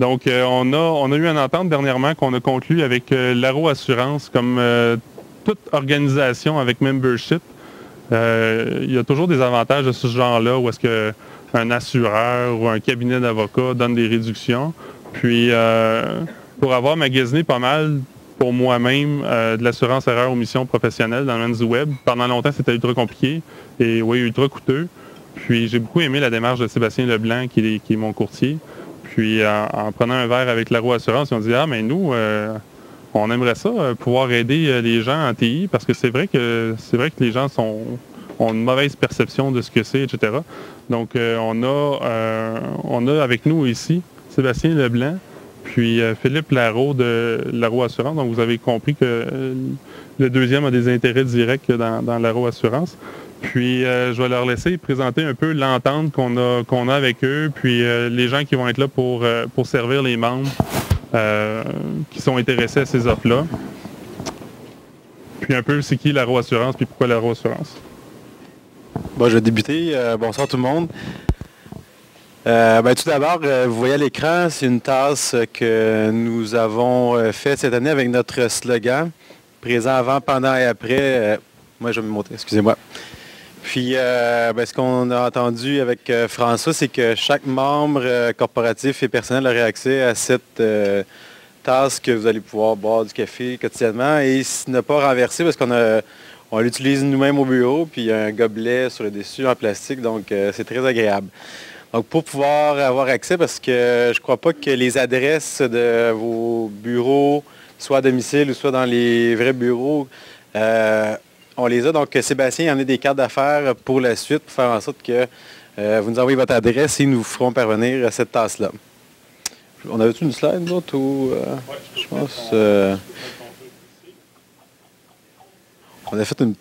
Donc, on a eu une entente dernièrement qu'on a conclue avec Lareau Assurances, comme toute organisation avec membership. Il y a toujours des avantages de ce genre-là, où est-ce qu'un assureur ou un cabinet d'avocats donne des réductions. Puis, pour avoir magasiné pas mal, pour moi-même, de l'assurance erreur omission professionnelle dans le domaine du web, pendant longtemps, c'était ultra compliqué et oui, ultra coûteux. Puis, j'ai beaucoup aimé la démarche de Sébastien Leblanc, qui est mon courtier. Puis, en prenant un verre avec Lareau Assurance, ils ont dit « Ah, mais nous, on aimerait ça, pouvoir aider les gens en TI, parce que c'est vrai que les gens ont une mauvaise perception de ce que c'est, etc. » Donc, on a avec nous ici Sébastien Leblanc, puis Philippe Lareau de Lareau Assurance. Donc, vous avez compris que le deuxième a des intérêts directs dans Lareau Assurance. Puis, je vais leur laisser présenter un peu l'entente qu'on a avec eux, puis les gens qui vont être là pour servir les membres qui sont intéressés à ces offres-là. Puis un peu, c'est qui Lareau Assurance, puis pourquoi Lareau Assurance. Bon, je vais débuter. Bonsoir tout le monde. Tout d'abord, vous voyez à l'écran, c'est une tasse que nous avons faite cette année avec notre slogan « Présent avant, pendant et après ». Moi, je vais me montrer, excusez-moi. Puis, ce qu'on a entendu avec François, c'est que chaque membre corporatif et personnel aurait accès à cette tasse que vous allez pouvoir boire du café quotidiennement et ne pas renverser parce qu'on l'utilise nous-mêmes au bureau, puis il y a un gobelet sur le dessus en plastique, donc c'est très agréable. Donc, pour pouvoir avoir accès, parce que je ne crois pas que les adresses de vos bureaux, soit à domicile ou soit dans les vrais bureaux, on les a. Donc, Sébastien en a des cartes d'affaires pour la suite, pour faire en sorte que vous nous envoyez votre adresse et nous vous ferons parvenir à cette tasse-là. On avait-tu une slide, nous autres, ou, ouais, je pense... On a fait une...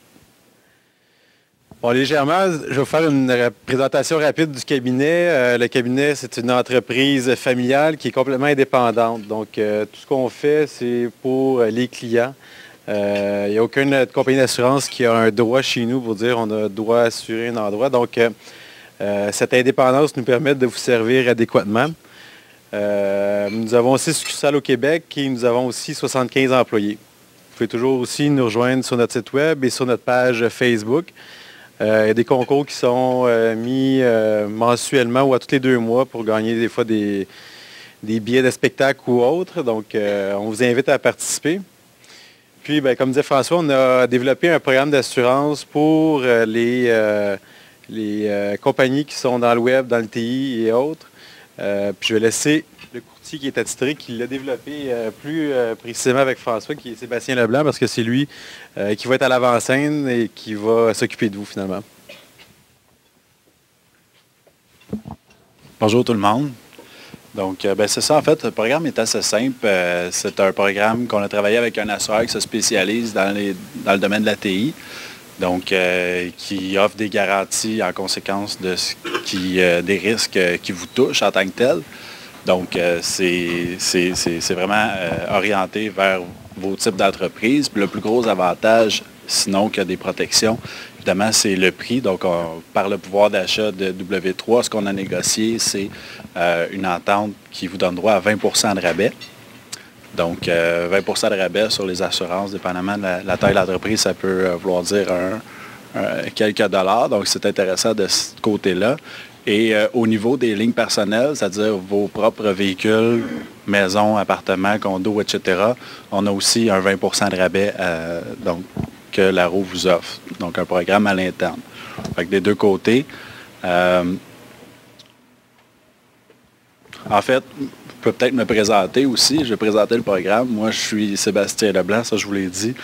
Bon, légèrement, je vais vous faire une présentation rapide du cabinet. Le cabinet, c'est une entreprise familiale qui est complètement indépendante. Donc, tout ce qu'on fait, c'est pour les clients. Il n'y a aucune compagnie d'assurance qui a un droit chez nous pour dire on a droit à assurer un endroit. Donc, cette indépendance nous permet de vous servir adéquatement. Nous avons 6 succursales au Québec et nous avons aussi 75 employés. Vous pouvez toujours aussi nous rejoindre sur notre site web et sur notre page Facebook. Il y a des concours qui sont mis mensuellement ou à tous les 2 mois pour gagner des fois des billets de spectacle ou autres. Donc, on vous invite à participer. Puis, comme disait François, on a développé un programme d'assurance pour les compagnies qui sont dans le web, dans le TI et autres. Puis, je vais laisser le courtier qui est attitré, qui l'a développé plus précisément avec François, qui est Sébastien Leblanc, parce que c'est lui qui va être à l'avant-scène et qui va s'occuper de vous, finalement. Bonjour tout le monde. Donc, c'est ça, en fait, le programme est assez simple. C'est un programme qu'on a travaillé avec un assureur qui se spécialise dans le domaine de la TI, donc qui offre des garanties en conséquence de des risques qui vous touchent en tant que tels. Donc, c'est vraiment orienté vers vos types d'entreprises. Puis le plus gros avantage, sinon qu'il y a des protections, évidemment, c'est le prix. Donc, par le pouvoir d'achat de W3, ce qu'on a négocié, c'est une entente qui vous donne droit à 20 % de rabais. Donc, 20 % de rabais sur les assurances, dépendamment de la taille de l'entreprise, ça peut vouloir dire quelques dollars. Donc, c'est intéressant de ce côté-là. Et au niveau des lignes personnelles, c'est-à-dire vos propres véhicules, maisons, appartements, condos, etc., on a aussi un 20 % de rabais que Lareau vous offre. Donc, un programme à l'interne. Des deux côtés. En fait, je peux peut-être me présenter aussi. Je vais présenter le programme. Moi, je suis Sébastien Leblanc, ça je vous l'ai dit.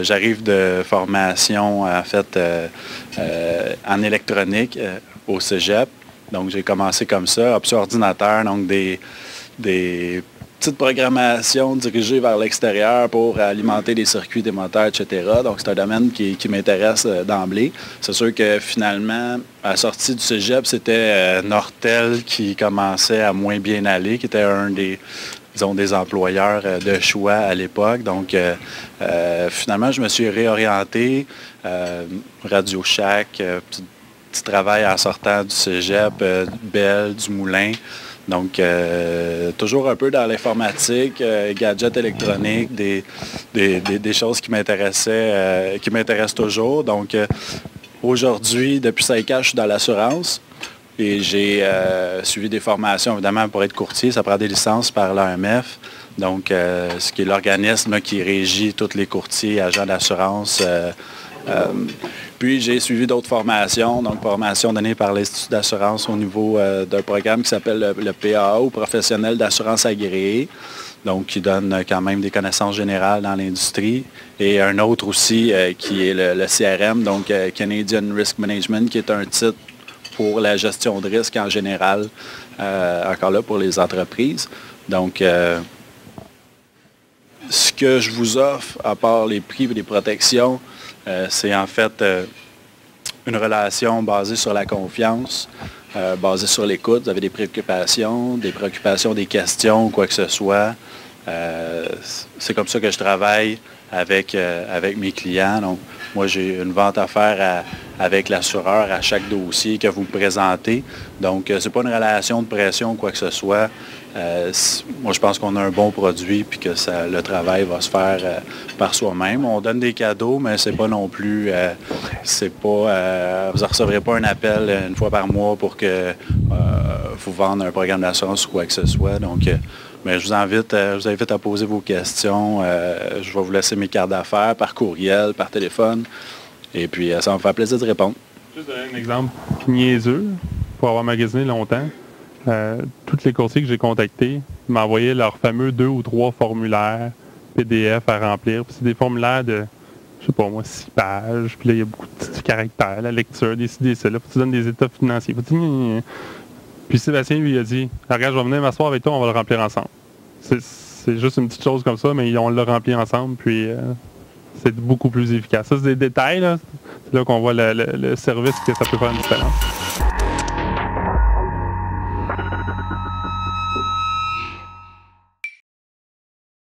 J'arrive de formation, en électronique au cégep. Donc, j'ai commencé comme ça, sur ordinateur, donc des petites programmations dirigées vers l'extérieur pour alimenter les circuits des moteurs, etc. Donc, c'est un domaine qui m'intéresse d'emblée. C'est sûr que finalement, à la sortie du cégep, c'était Nortel qui commençait à moins bien aller, qui était un des employeurs de choix à l'époque. Donc, finalement, je me suis réorienté. Radio Shack, petit travail en sortant du cégep, Bell, du Moulin. Donc, toujours un peu dans l'informatique, gadgets électroniques, des choses qui m'intéressaient, qui m'intéressent toujours. Donc, aujourd'hui, depuis 5 ans, je suis dans l'assurance et j'ai suivi des formations, évidemment, pour être courtier. Ça prend des licences par l'AMF, donc ce qui est l'organisme qui régit tous les courtiers, agents d'assurance. Puis j'ai suivi d'autres formations, donc formation donnée par l'Institut d'assurance au niveau d'un programme qui s'appelle le PAO, professionnel d'assurance agréé, donc qui donne quand même des connaissances générales dans l'industrie, et un autre aussi qui est le CRM, donc Canadian Risk Management, qui est un titre pour la gestion de risque en général, encore là pour les entreprises. Donc, ce que je vous offre, à part les prix et les protections, c'est en fait une relation basée sur la confiance, basée sur l'écoute. Vous avez des préoccupations, des questions, quoi que ce soit. C'est comme ça que je travaille avec, avec mes clients. Donc, moi, j'ai une vente à faire avec l'assureur à chaque dossier que vous me présentez. Donc, ce n'est pas une relation de pression, quoi que ce soit. Moi, je pense qu'on a un bon produit puis que ça, le travail va se faire par soi-même. On donne des cadeaux, mais c'est pas non plus... vous ne recevrez pas un appel une fois par mois pour que vous vendre un programme d'assurance ou quoi que ce soit. Donc, mais je vous invite à poser vos questions. Je vais vous laisser mes cartes d'affaires par courriel, par téléphone. Et puis, ça va me faire plaisir de répondre. Juste donner un exemple niaiseux pour avoir magasiné longtemps. Toutes les courtiers que j'ai contactés m'envoyaient leurs fameux 2 ou 3 formulaires PDF à remplir. Puis c'est des formulaires de, je sais pas moi, 6 pages. Puis là, il y a beaucoup de petits caractères, la lecture, décider ça. Là, faut que tu donnes des états financiers. Puis Sébastien lui a dit, regarde, je vais venir m'asseoir avec toi, on va le remplir ensemble. C'est juste une petite chose comme ça, mais on l'a rempli ensemble, puis c'est beaucoup plus efficace. Ça, c'est des détails, là. C'est là qu'on voit le service que ça peut faire une différence.